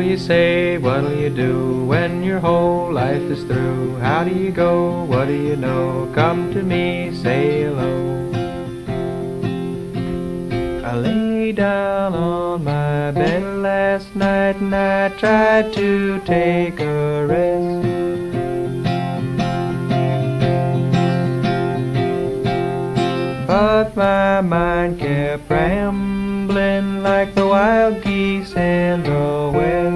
what'll you say, what'll you do when your whole life is through? How do you go, what do you know? Come to me, say hello. I lay down on my bed last night and I tried to take a rest. But my mind kept rambling like the wild geese in the west.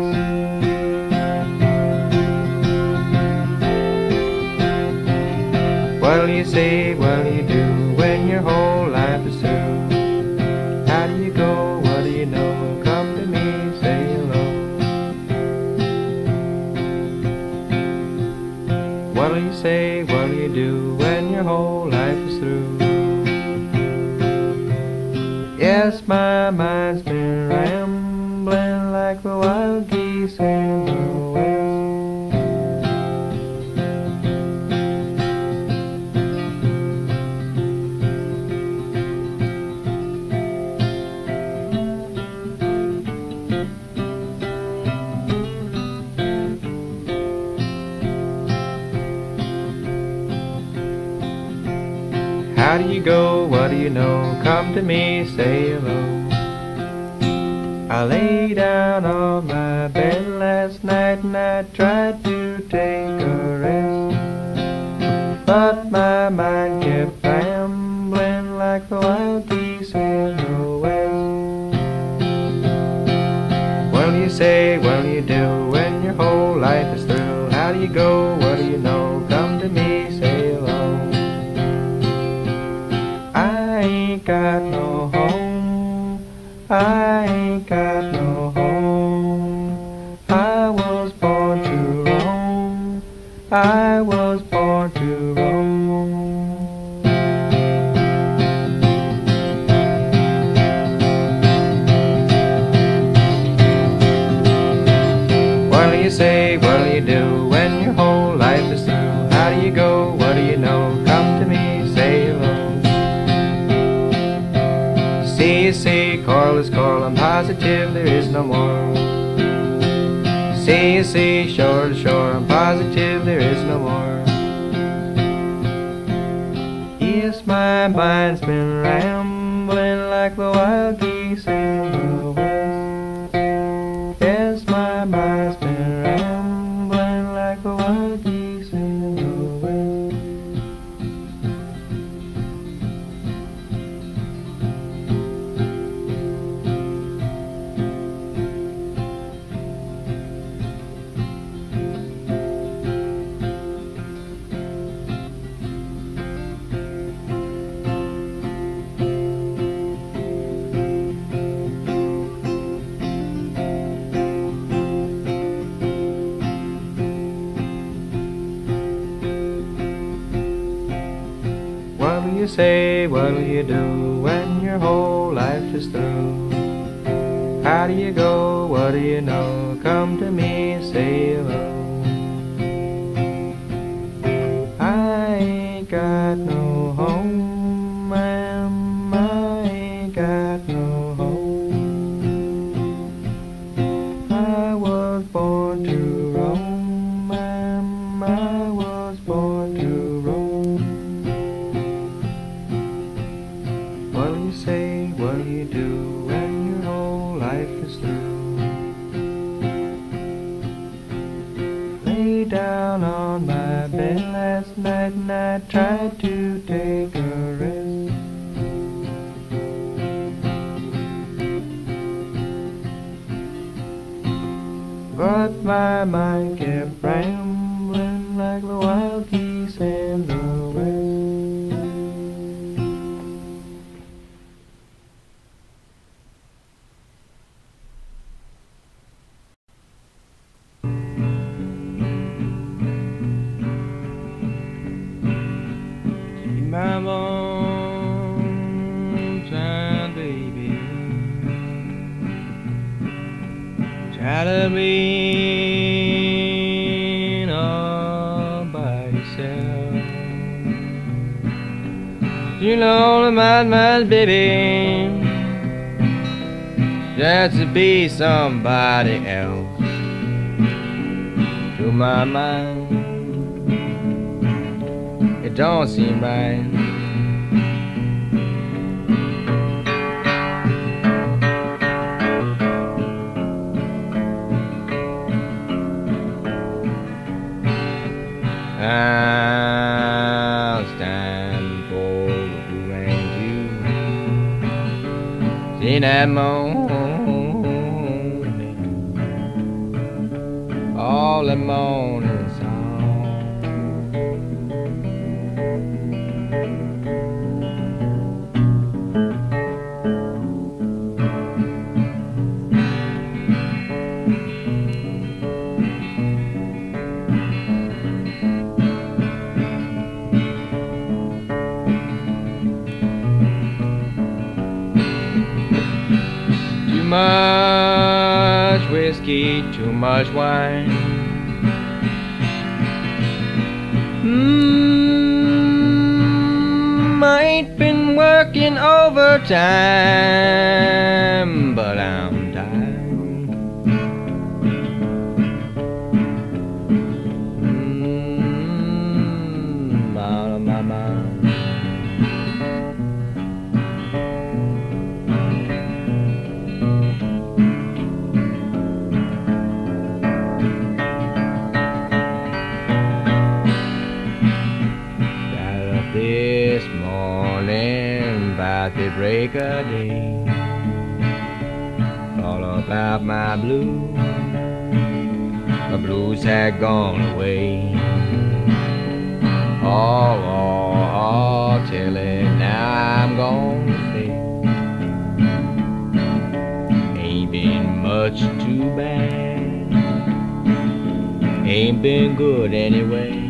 What'll you say, what'll you do when your whole life is through? How do you go, what do you know? Come to me, say hello. What'll you say, what'll you do when your whole life is through? Yes, my mind's been rambling like the wild geese in the west. How do you go? What do you know? Come to me, say hello. I lay down on my bed last night and I tried to take a rest. But my mind kept rambling like the wild geese in the west. What'll you say, what'll you do when your whole life is through? How do you go, what do you know? Come to me, say hello. I ain't got no home, I ain't got no home, I was born to roam, I was born to roam. What'll you say, what'll you do when your whole life is through? How do you go, what do you know? Come to me, say hello. See, Carl is Carl, I'm positive there is no more. See, shore to shore, I'm positive there is no more. Yes, my mind's been rambling like the wild geese in the west. Yes, my mind's been rambling like the wild geese in the west. What'll you say, what'll you do when your whole life is through? How do you go, what do you know? Come to me, say hello. I ain't got no home, ma'am, I ain't got no home. I was born to roam, ma'am, I was born to roam. What'll you say, what'll you do when your whole life is through? Lay down on my bed last night and I tried to take a rest. But my mind kept rambling like the wild geese in the west. My long time, baby, tired of being all by yourself. You lonely mind, baby, just to be somebody else. my mind, it don't seem right. I'll stand for you and you, see that moon, all the morning too much whiskey, too much wine. I ain't been working overtime, but I'm tired. Out of my mind. This morning, about the break of day, all about my blues. The blues had gone away. Oh, till it now I'm gonna say, ain't been much too bad, ain't been good anyway.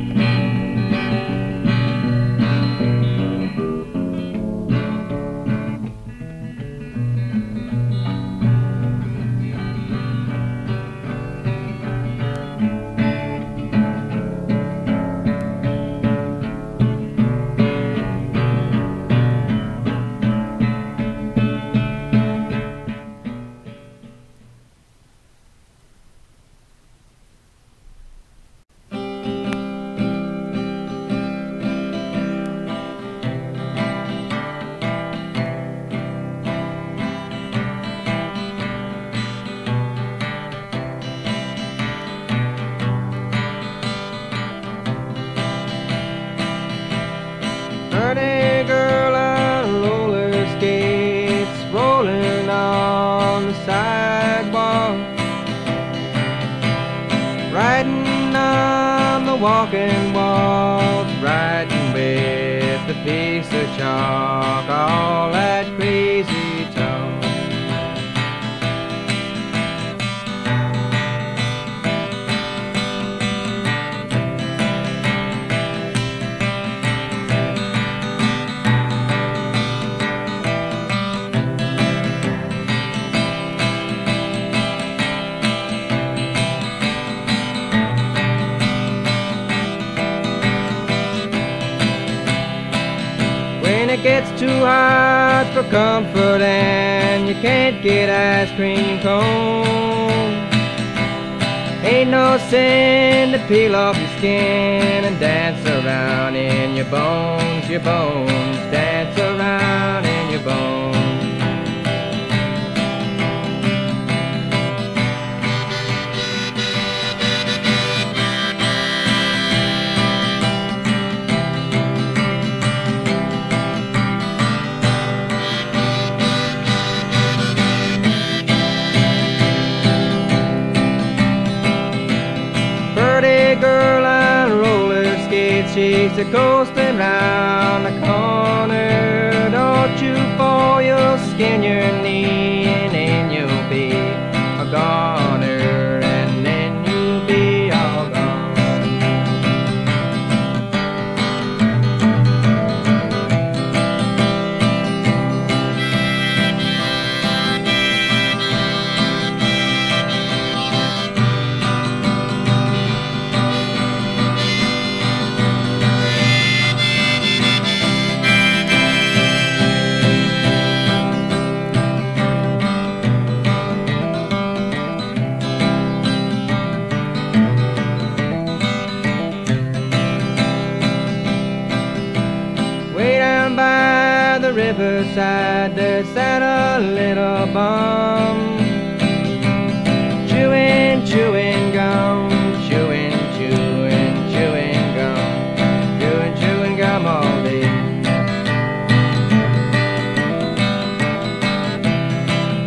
Riding on the walking walls, riding with a piece of chalk, all that crazy talk. It's too hot for comfort and you can't get ice cream cone. Ain't no sin to peel off your skin and dance around in your bones, dance around in your bones. She's a coasting round the corner. Don't you fall, you'll skin your knee, and then you'll be a goner, and then you'll be all riverside, there sat a little bum, chewing gum, chewing gum all day.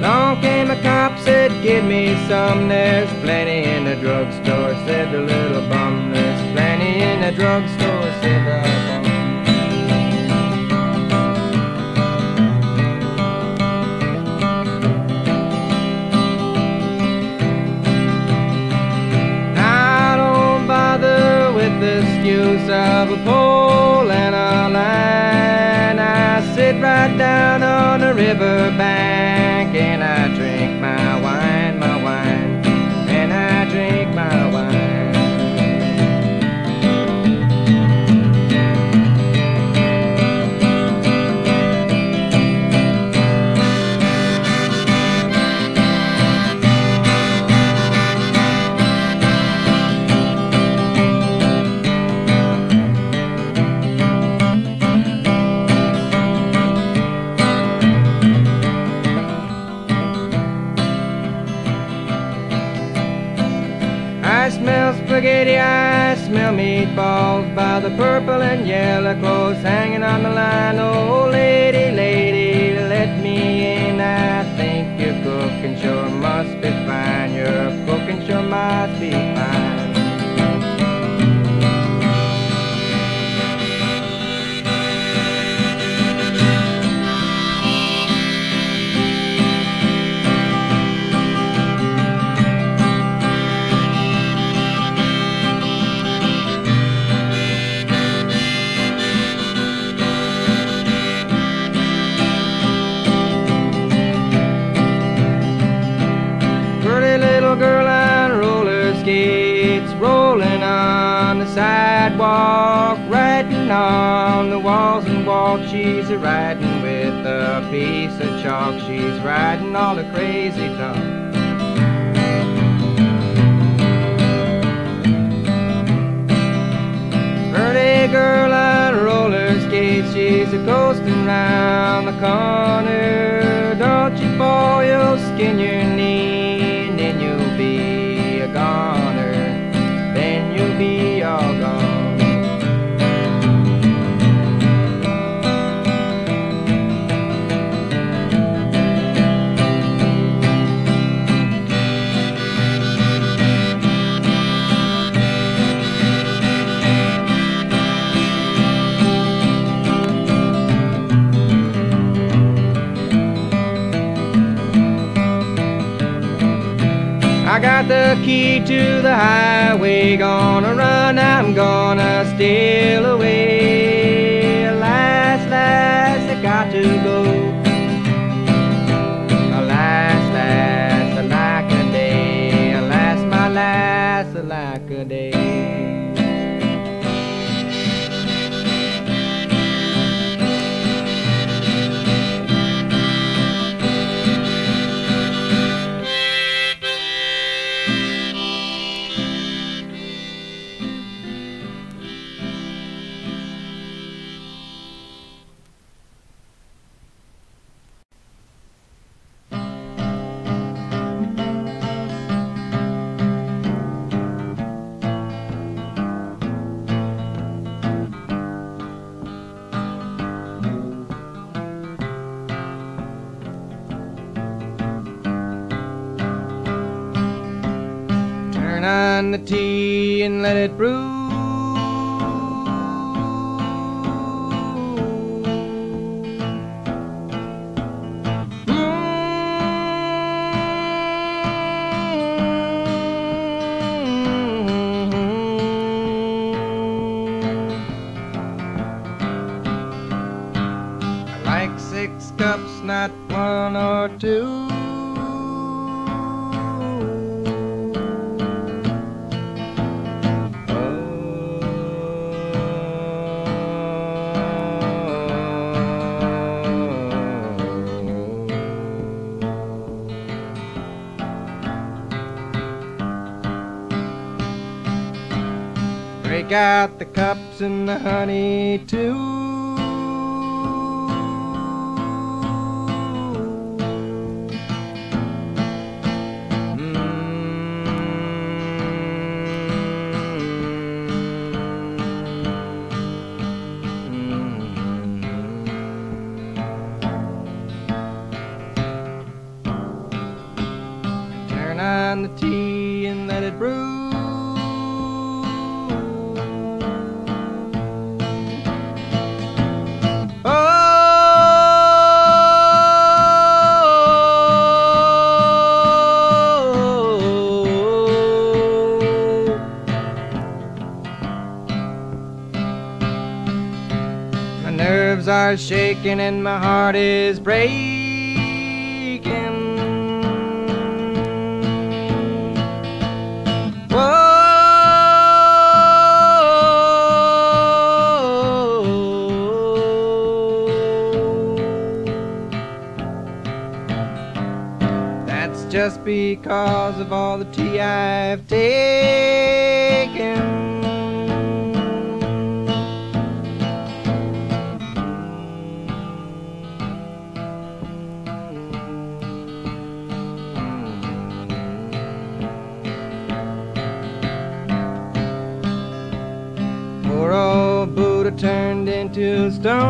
Long came a cop, said, "Give me some, there's plenty in the drugstore," said the little bum. "There's plenty in the drugstore," said the bum. The excuse of a pole and a line, I sit right down on the river bank, and I drink my wine, and I drink my spaghetti, I smell meatballs by the purple and yellow clothes hanging on the line. Oh, lady, lady, let me in. I think you're cooking sure must be fine. You're cooking sure must be fine. It's rolling on the sidewalk, writing on the walls and walk. She's a writing with a piece of chalk. She's writing all the crazy talk. Pretty girl on roller skates, she's a coasting round the corner. Don't you boil your skin your knee, and then you'll be a goner. Be all gone. I got the key to the highway, gonna run, I'm gonna steal away. Alas, lass, I got to go. Alas, lass, alack-a-day. Alas, my lass, alack-a-day. Turn on the tea and let it brew. I like 6 cups, not 1 or 2. Break out the cups and the honey too. brew. My nerves are shaking and my heart is breaking. Whoa, that's just because of all the tea I've taken. Turned into stone.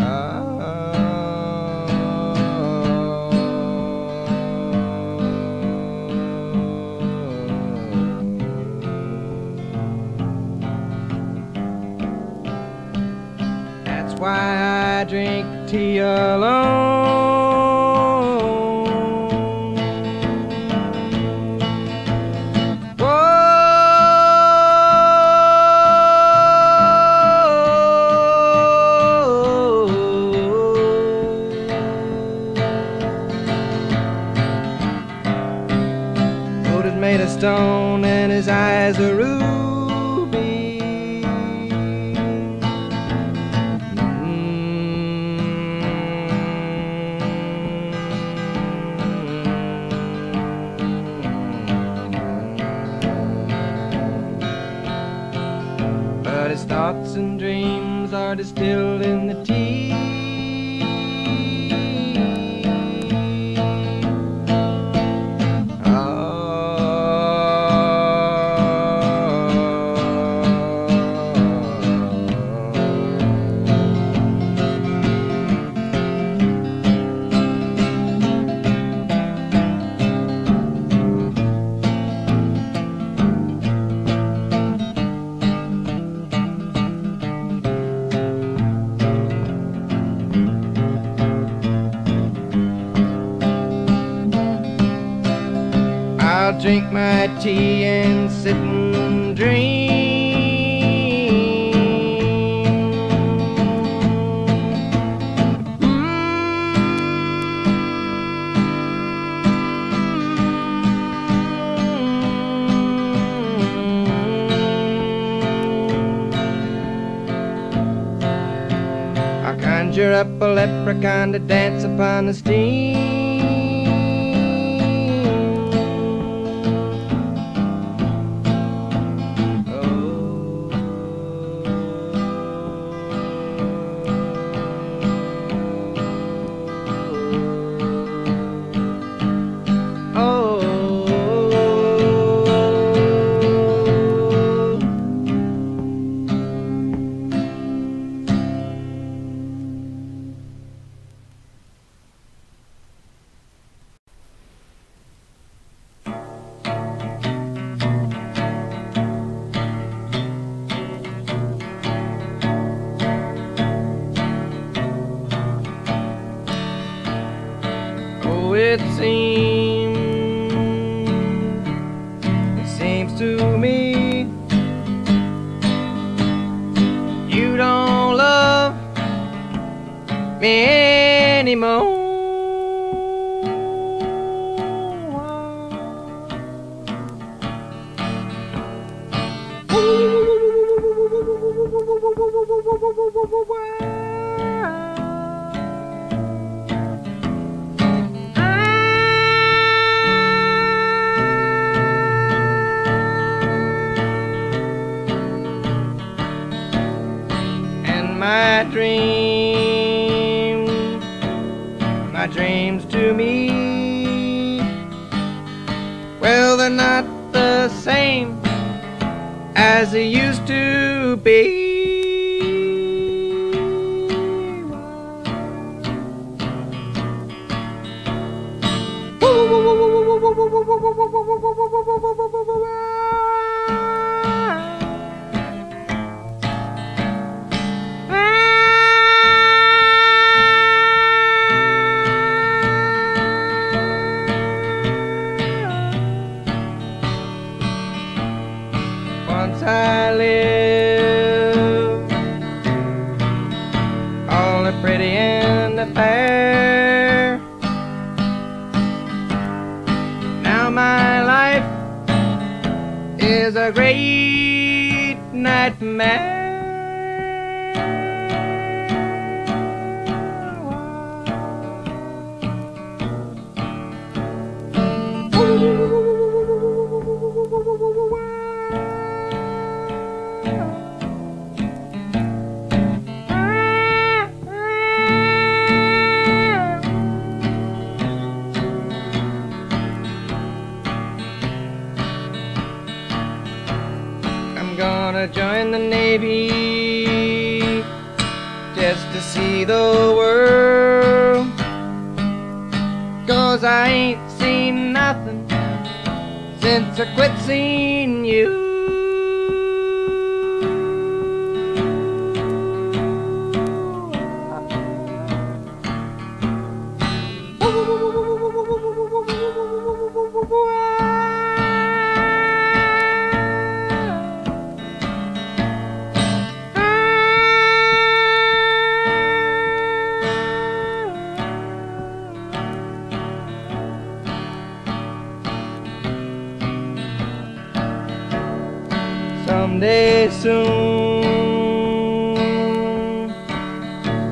Oh. That's why I drink tea alone. Made of stone and his eyes a ruby. But his thoughts and dreams are distilled in the tea. I'll drink my tea and sit and dream. I'll conjure up a leprechaun to dance upon the steam. It seems to me you don't love me anymore. My dreams to me, well, they're not the same as they used to be. Once I lived on the pretty and the fair. Now my life is a great nightmare. I'm gonna join the Navy just to see the world, 'cause I ain't seen nothing since I quit seeing you. Someday soon,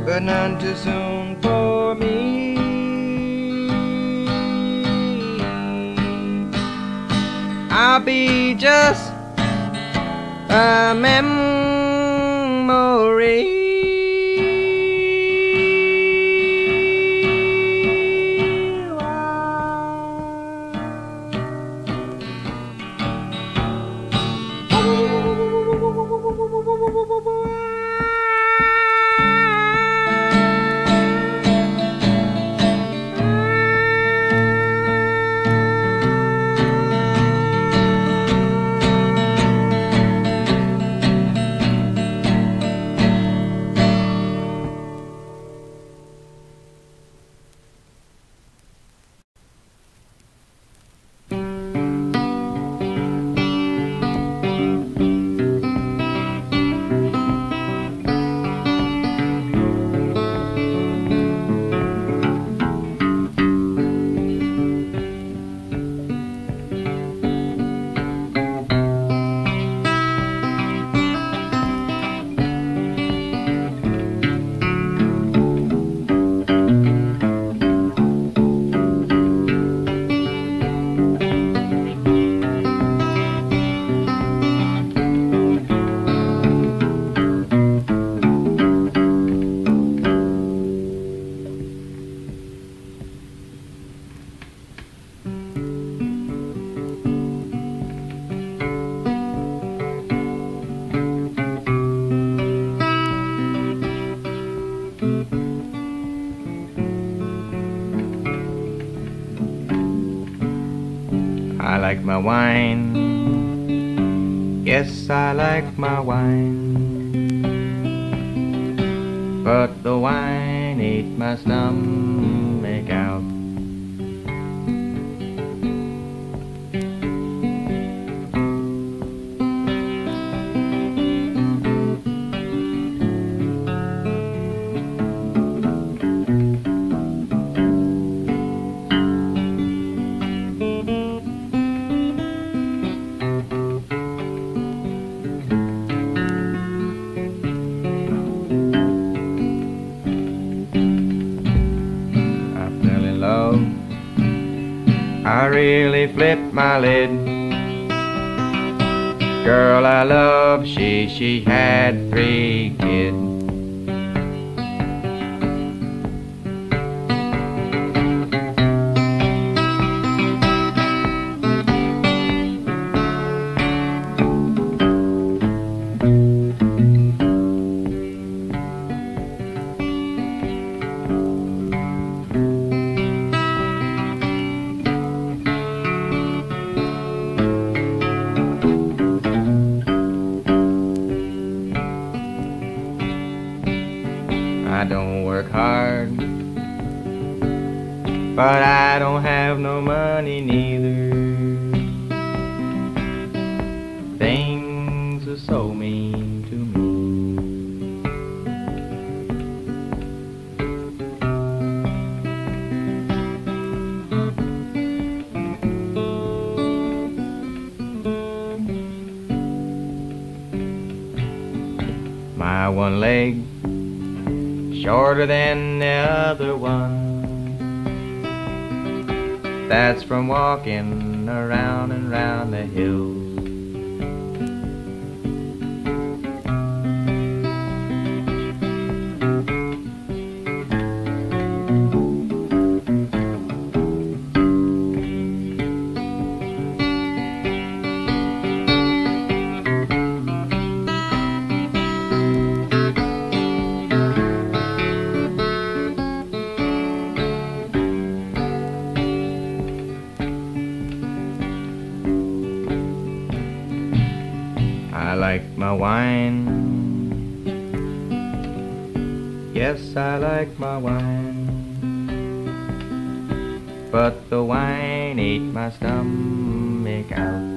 but none too soon for me. I'll be just a memory. I like my wine, yes, I like my wine, but the wine ate my stomach out. I really flipped my lid. Girl I love, she had 3 kids. but I don't have no money neither. Things are so mean to me. My one leg shorter than the other one, that's from walking around and round the hills. I like my wine, yes, I like my wine, but the wine ate my stomach out.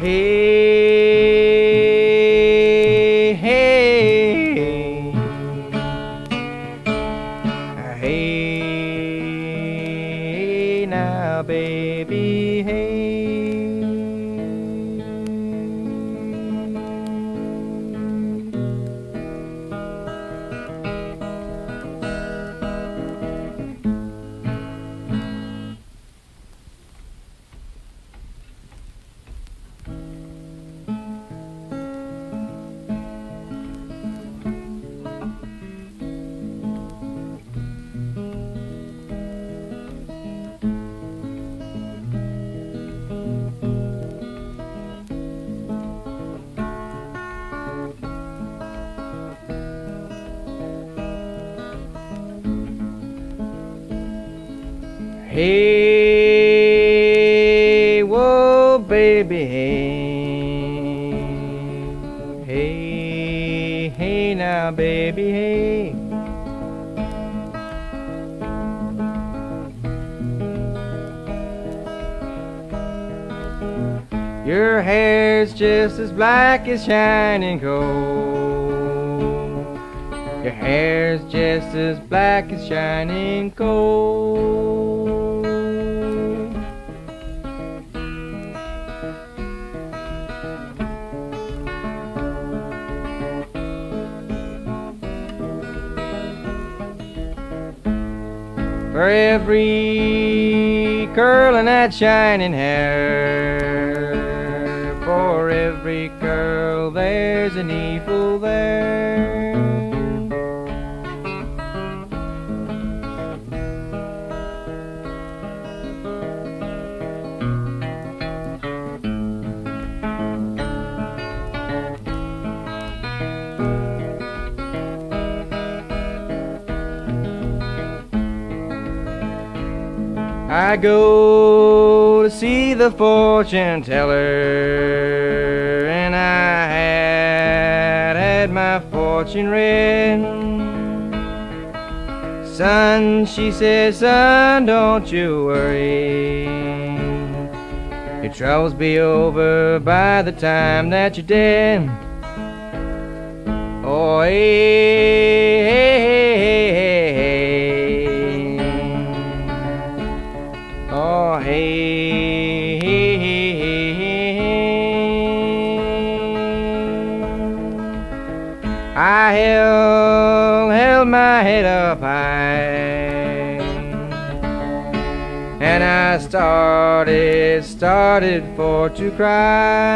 Hey, hey, hey, now baby, hey, hey, whoa, baby, hey, hey, hey, now, baby, hey. Your hair's just as black as shining gold. Your hair's just as black as shining gold. For every curl in that shining hair, for every curl there's an evil there. I go to see the fortune teller, and I had my fortune read. Son, she says, son, don't you worry, your troubles be over by the time that you're dead. Oh, hey, hey, hey, hey, hey. Hey, hey, hey, hey, hey. I held my head up high, I started for to cry.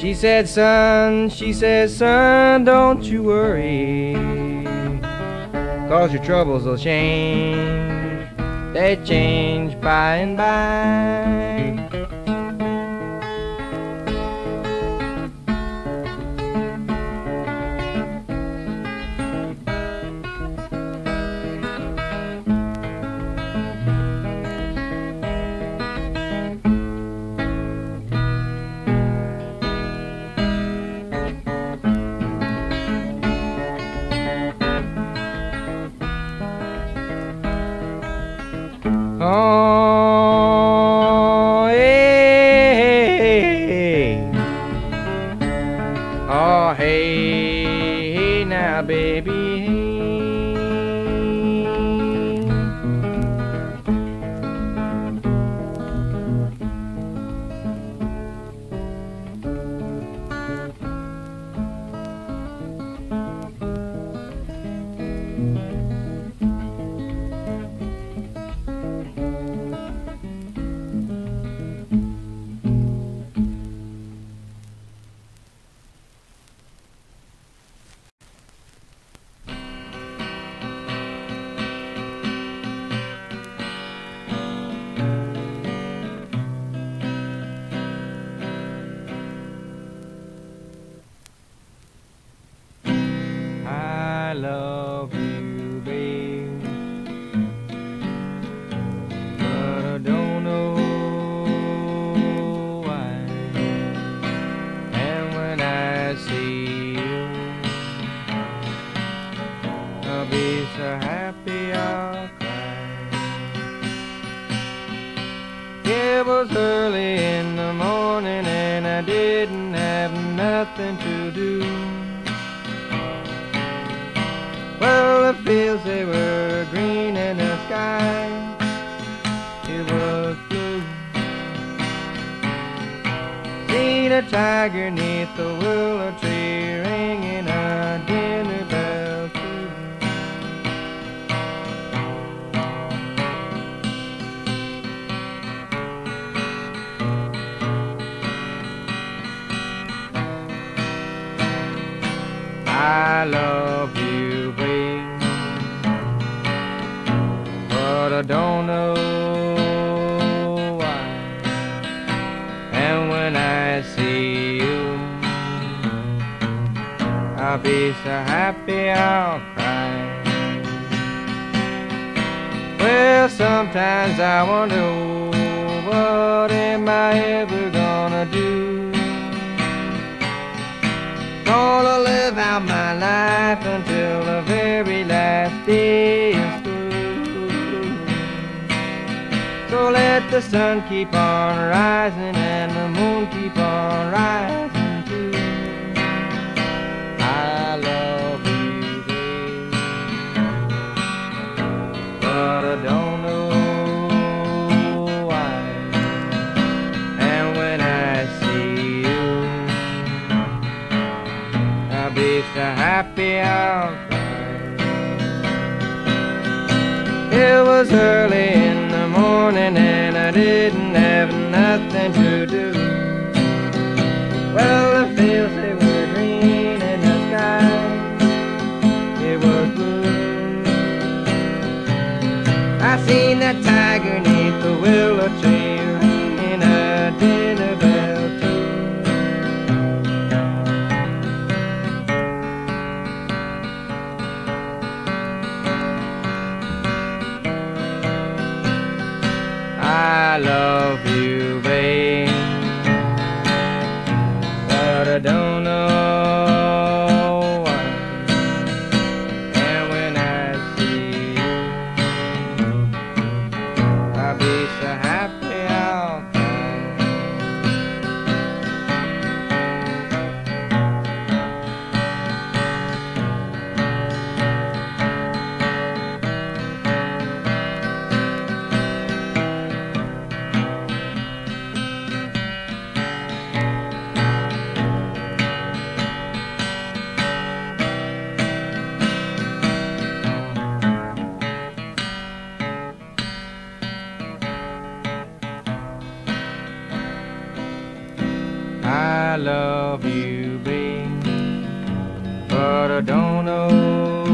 She said, son, don't you worry, 'cause your troubles will change, they change by and by. Oh, hey, oh, hey, hey now, baby, hey. I love you, babe, but I don't know why. And when I see you, I'll be so happy I'll cry. It was early in the morning and I didn't have nothing to do. Well, the fields, they were green and the sky, it was blue. Seen a tiger 'neath the willow tree, ringing a dinner bell too. I love you, but I don't know why. And when I see you, I'll be so happy I'll cry. Well, sometimes I wonder, what am I ever gonna do? Gonna live out my life until the very last day. So let the sun keep on rising and the moon keep on rising too. I love you, baby, but I don't know why. And when I see you, I'll be so happy I'll cry. It was early in morning and I didn't have nothing to do. Well, the fields, they were green and the sky, it was blue. I seen that tiger 'neath the willow tree, ringing a dinner bell I love you, babe, but I don't know why. And when I see you, I'll be so happy I'll I love you, babe, but I don't know